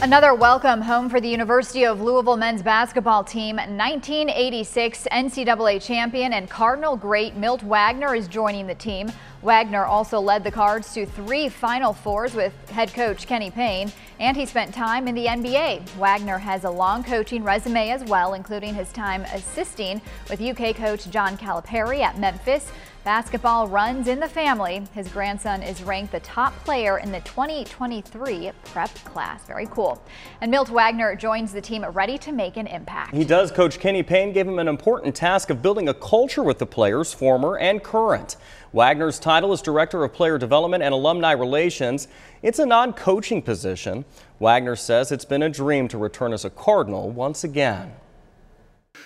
Another welcome home for the University of Louisville men's basketball team. 1986 NCAA champion and Cardinal great Milt Wagner is joining the team. Wagner also led the Cards to 3 Final Fours with head coach Kenny Payne, and he spent time in the NBA. Wagner has a long coaching resume as well, including his time assisting with UK coach John Calipari at Memphis. Basketball runs in the family. His grandson is ranked the top player in the 2023 prep class. Very cool. And Milt Wagner joins the team ready to make an impact. He does. Coach Kenny Payne gave him an important task of building a culture with the players, former and current. Wagner's title is Director of Player Development and Alumni Relations. It's a non-coaching position. Wagner says it's been a dream to return as a Cardinal once again.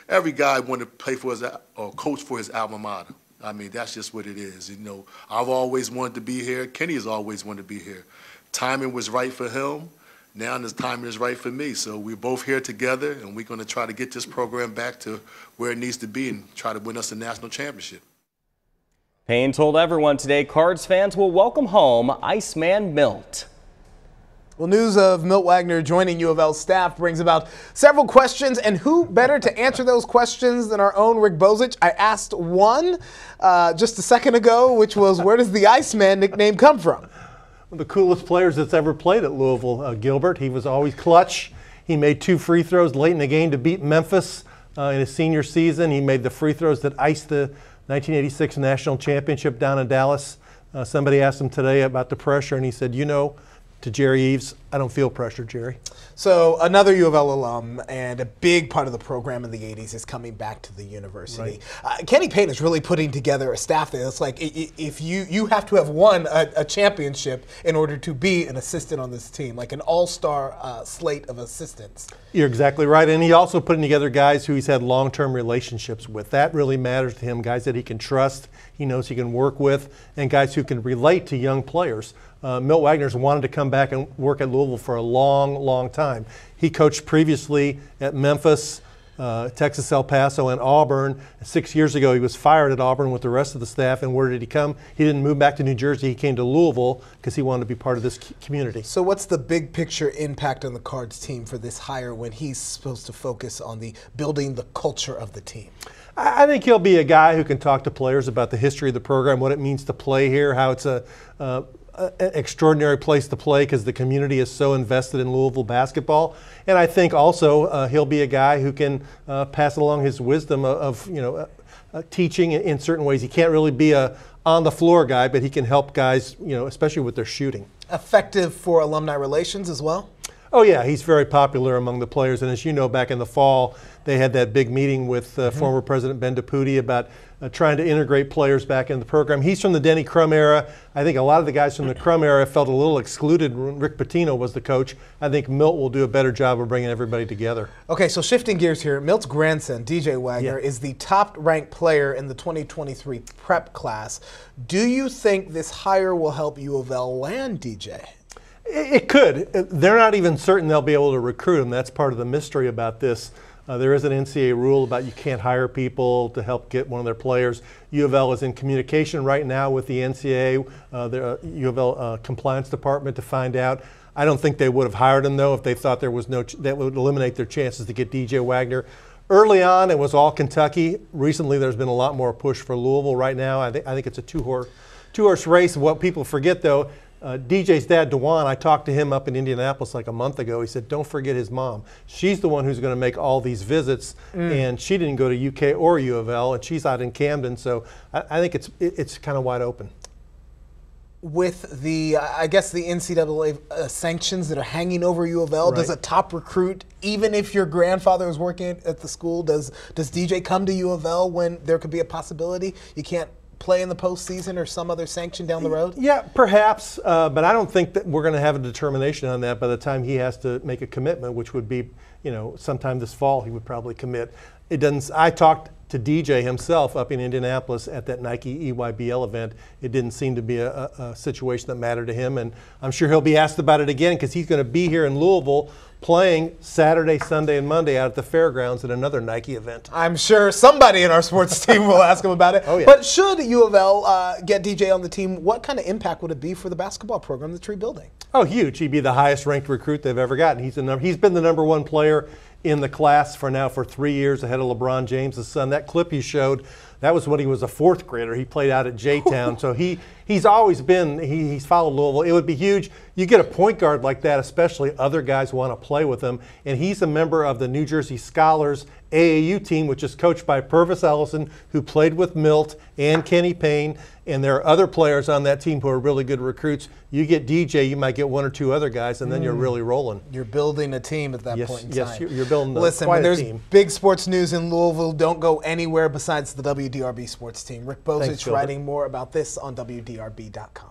Every guy wanted to play for his or coach for his alma mater. I mean, that's just what it is. You know, I've always wanted to be here. Kenny has always wanted to be here. Timing was right for him. Now the timing is right for me. So we're both here together, and we're going to try to get this program back to where it needs to be and try to win us a national championship. Payne told everyone today Cards fans will welcome home Iceman Milt. Well, news of Milt Wagner joining U of L staff brings about several questions, and who better to answer those questions than our own Rick Bozich? I asked one just a second ago, which was, where does the Iceman nickname come from? One of the coolest players that's ever played at Louisville, Gilbert. He was always clutch. He made 2 free throws late in the game to beat Memphis in his senior season. He made the free throws that iced the 1986 national championship down in Dallas. Somebody asked him today about the pressure, and he said, you know, to Jerry Eves, I don't feel pressure, Jerry. So another U of L alum and a big part of the program in the 80s is coming back to the university. Right. Kenny Payne is really putting together a staff there. It's like if you have to have won a championship in order to be an assistant on this team, like an all-star slate of assistants. You're exactly right. And he also putting together guys who he's had long-term relationships with. That really matters to him, guys that he can trust, he knows he can work with, and guys who can relate to young players. Milt Wagner's wanted to come back and work at Louisville for a long, long time. He coached previously at Memphis, Texas El Paso, and Auburn. 6 years ago, he was fired at Auburn with the rest of the staff. And where did he come? He didn't move back to New Jersey. He came to Louisville because he wanted to be part of this community. So what's the big picture impact on the Cards team for this hire when he's supposed to focus on the building the culture of the team? I think he'll be a guy who can talk to players about the history of the program, what it means to play here, how it's an extraordinary place to play because the community is so invested in Louisville basketball. And I think also he'll be a guy who can pass along his wisdom of teaching in certain ways. He can't really be a on-the-floor guy, but he can help guys, you know, especially with their shooting. Effective for alumni relations as well? Oh yeah, he's very popular among the players, and as you know, back in the fall, they had that big meeting with former President Ben DuPuy about trying to integrate players back in the program. He's from the Denny Crum era. I think a lot of the guys from the Crum era felt a little excluded when Rick Pitino was the coach. I think Milt will do a better job of bringing everybody together. Okay, so shifting gears here, Milt's grandson, DJ Wagner, is the top-ranked player in the 2023 prep class. Do you think this hire will help U of L land DJ? It could. They're not even certain they'll be able to recruit him. That's part of the mystery about this. There is an NCAA rule about you can't hire people to help get one of their players. U of L is in communication right now with the NCAA, their U of L compliance department, to find out. I don't think they would have hired him, though, if they thought there was no that would eliminate their chances to get DJ Wagner. Early on, it was all Kentucky. Recently, there's been a lot more push for Louisville right now. I think it's a two-horse race. What people forget, though, DJ's dad, DeJuan, I talked to him up in Indianapolis like a month ago. He said, don't forget his mom. She's the one who's going to make all these visits, and she didn't go to UK or U of L, and she's out in Camden, so I think it's kind of wide open. With the, I guess, the NCAA sanctions that are hanging over U of L, does a top recruit, even if your grandfather was working at the school, does DJ come to U of L when there could be a possibility you can't play in the postseason or some other sanction down the road? Yeah, perhaps, but I don't think that we're going to have a determination on that by the time he has to make a commitment, which would be, you know, sometime this fall he would probably commit. It doesn't. I talked to DJ himself up in Indianapolis at that Nike EYBL event. It didn't seem to be a situation that mattered to him, and I'm sure he'll be asked about it again because he's going to be here in Louisville playing Saturday, Sunday, and Monday out at the fairgrounds at another Nike event. I'm sure somebody in our sports team will ask him about it. Oh, yeah. But should U of L get DJ on the team, what kind of impact would it be for the basketball program that you're building? Oh, huge. He'd be the highest ranked recruit they've ever gotten. He's been the #1 player in the class for 3 years, ahead of LeBron James, his son. That clip you showed, that was when he was a 4th grader. He played out at J-Town. So he's always been, he's followed Louisville. It would be huge. You get a point guard like that, especially, other guys want to play with him. And he's a member of the New Jersey Scholars AAU team, which is coached by Purvis Allison, who played with Milt and Kenny Payne. And there are other players on that team who are really good recruits. You get DJ, you might get 1 or 2 other guys, and then you're really rolling. You're building a team at that point in time. Yes, you're building a team. There's big sports news in Louisville, don't go anywhere besides the WDRB sports team. Rick Bozich writing more about this on WDRB.com.